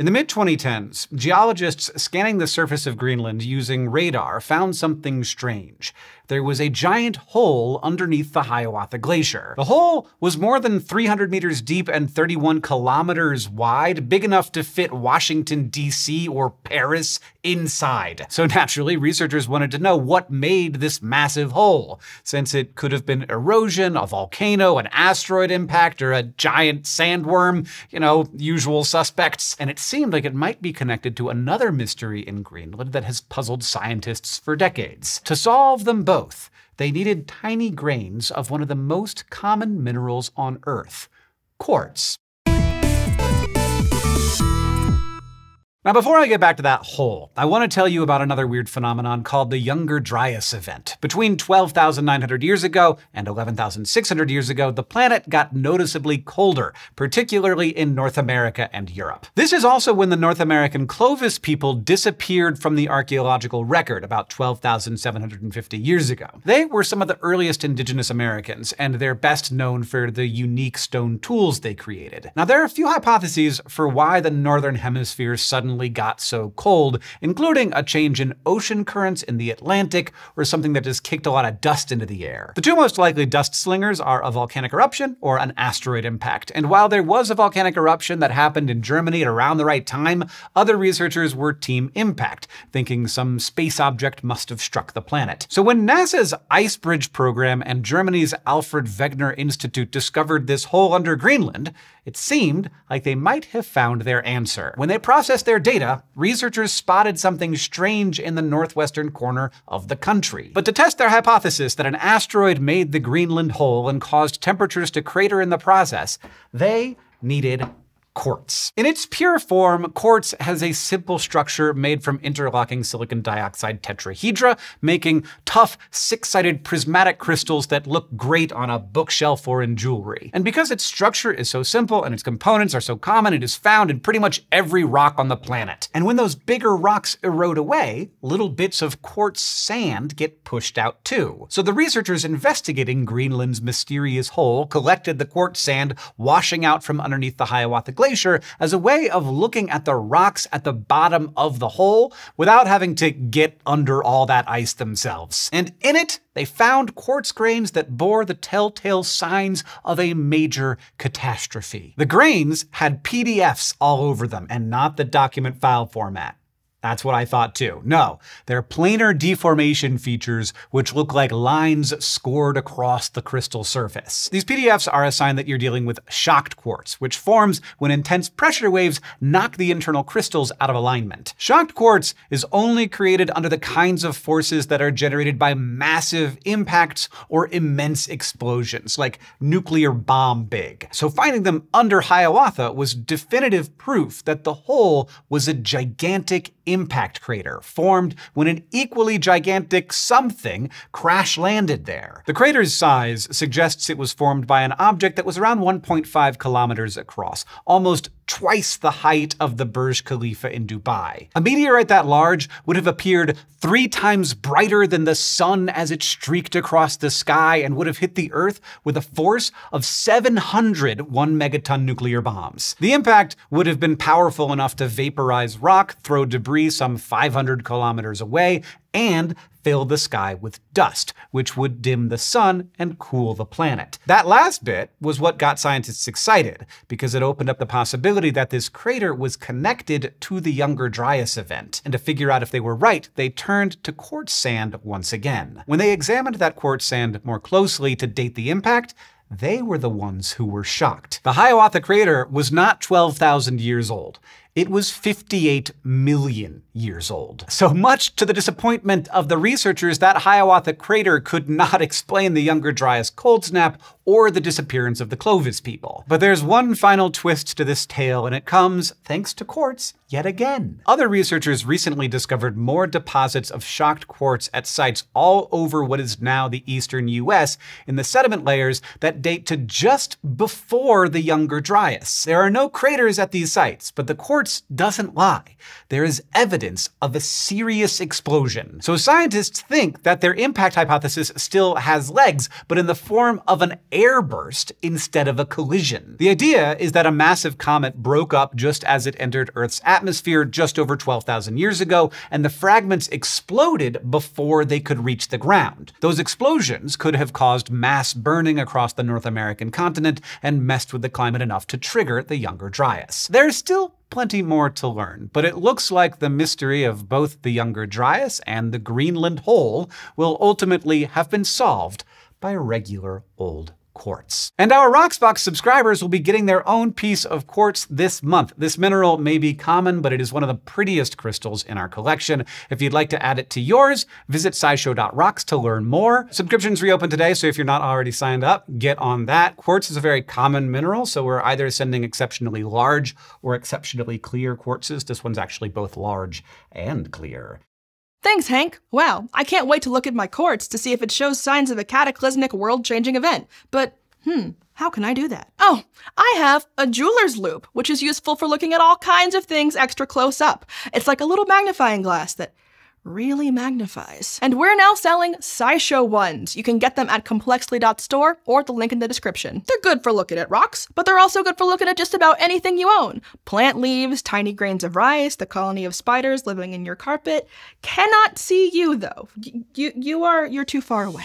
In the mid-2010s, geologists scanning the surface of Greenland using radar found something strange. There was a giant hole underneath the Hiawatha Glacier. The hole was more than 300 meters deep and 31 kilometers wide, big enough to fit Washington, D.C. or Paris inside. So naturally, researchers wanted to know what made this massive hole, since it could have been erosion, a volcano, an asteroid impact, or a giant sandworm, you know, usual suspects. And it seemed like it might be connected to another mystery in Greenland that has puzzled scientists for decades. To solve them both, they needed tiny grains of one of the most common minerals on Earth, quartz. Now, before I get back to that hole, I want to tell you about another weird phenomenon called the Younger Dryas event. Between 12,900 years ago and 11,600 years ago, the planet got noticeably colder, particularly in North America and Europe. This is also when the North American Clovis people disappeared from the archaeological record about 12,750 years ago. They were some of the earliest indigenous Americans, and they're best known for the unique stone tools they created. Now, there are a few hypotheses for why the Northern Hemisphere suddenly got so cold, including a change in ocean currents in the Atlantic or something that just kicked a lot of dust into the air. The two most likely dust slingers are a volcanic eruption or an asteroid impact. And while there was a volcanic eruption that happened in Germany at around the right time, other researchers were team impact, thinking some space object must have struck the planet. So when NASA's IceBridge program and Germany's Alfred Wegener Institute discovered this hole under Greenland, it seemed like they might have found their answer. When they processed their data, researchers spotted something strange in the northwestern corner of the country. But to test their hypothesis that an asteroid made the Greenland hole and caused temperatures to crater in the process, they needed quartz. In its pure form, quartz has a simple structure made from interlocking silicon dioxide tetrahedra, making tough, six-sided prismatic crystals that look great on a bookshelf or in jewelry. And because its structure is so simple and its components are so common, it is found in pretty much every rock on the planet. And when those bigger rocks erode away, little bits of quartz sand get pushed out too. So the researchers investigating Greenland's mysterious hole collected the quartz sand washing out from underneath the Hiawatha Glacier as a way of looking at the rocks at the bottom of the hole without having to get under all that ice themselves. And in it, they found quartz grains that bore the telltale signs of a major catastrophe. The grains had PDFs all over them and not the document file format. That's what I thought too. No, they're planar deformation features which look like lines scored across the crystal surface. These PDFs are a sign that you're dealing with shocked quartz, which forms when intense pressure waves knock the internal crystals out of alignment. Shocked quartz is only created under the kinds of forces that are generated by massive impacts or immense explosions, like nuclear bomb big. So finding them under Hiawatha was definitive proof that the hole was a gigantic impact crater formed when an equally gigantic something crash landed there. The crater's size suggests it was formed by an object that was around 1.5 kilometers across, almost twice the height of the Burj Khalifa in Dubai. A meteorite that large would have appeared 3 times brighter than the sun as it streaked across the sky and would have hit the Earth with a force of 700 1-megaton nuclear bombs. The impact would have been powerful enough to vaporize rock, throw debris some 500 kilometers away, and fill the sky with dust, which would dim the sun and cool the planet. That last bit was what got scientists excited, because it opened up the possibility that this crater was connected to the Younger Dryas event. And to figure out if they were right, they turned to quartz sand once again. When they examined that quartz sand more closely to date the impact, they were the ones who were shocked. The Hiawatha crater was not 12,000 years old. It was 58 million years old. So much to the disappointment of the researchers, that Hiawatha crater could not explain the Younger Dryas cold snap or the disappearance of the Clovis people. But there's one final twist to this tale, and it comes thanks to quartz yet again. Other researchers recently discovered more deposits of shocked quartz at sites all over what is now the eastern US in the sediment layers that date to just before the Younger Dryas. There are no craters at these sites, but the quartz Quartz doesn't lie. There is evidence of a serious explosion. So scientists think that their impact hypothesis still has legs, but in the form of an airburst instead of a collision. The idea is that a massive comet broke up just as it entered Earth's atmosphere just over 12,000 years ago, and the fragments exploded before they could reach the ground. Those explosions could have caused mass burning across the North American continent and messed with the climate enough to trigger the Younger Dryas. There's still plenty more to learn, but it looks like the mystery of both the Younger Dryas and the Greenland hole will ultimately have been solved by regular old quartz. And our Rocksbox subscribers will be getting their own piece of quartz this month. This mineral may be common, but it is one of the prettiest crystals in our collection. If you'd like to add it to yours, visit scishow.rocks to learn more. Subscriptions reopen today, so if you're not already signed up, get on that. Quartz is a very common mineral, so we're either sending exceptionally large or exceptionally clear quartzes. This one's actually both large and clear. Thanks, Hank. Wow, I can't wait to look at my quartz to see if it shows signs of a cataclysmic world-changing event. But, how can I do that? Oh, I have a jeweler's loop, which is useful for looking at all kinds of things extra close up. It's like a little magnifying glass that really magnifies. And we're now selling SciShow ones. You can get them at complexly.store or at the link in the description. They're good for looking at rocks, but they're also good for looking at just about anything you own. Plant leaves, tiny grains of rice, the colony of spiders living in your carpet. Cannot see you though. You're too far away.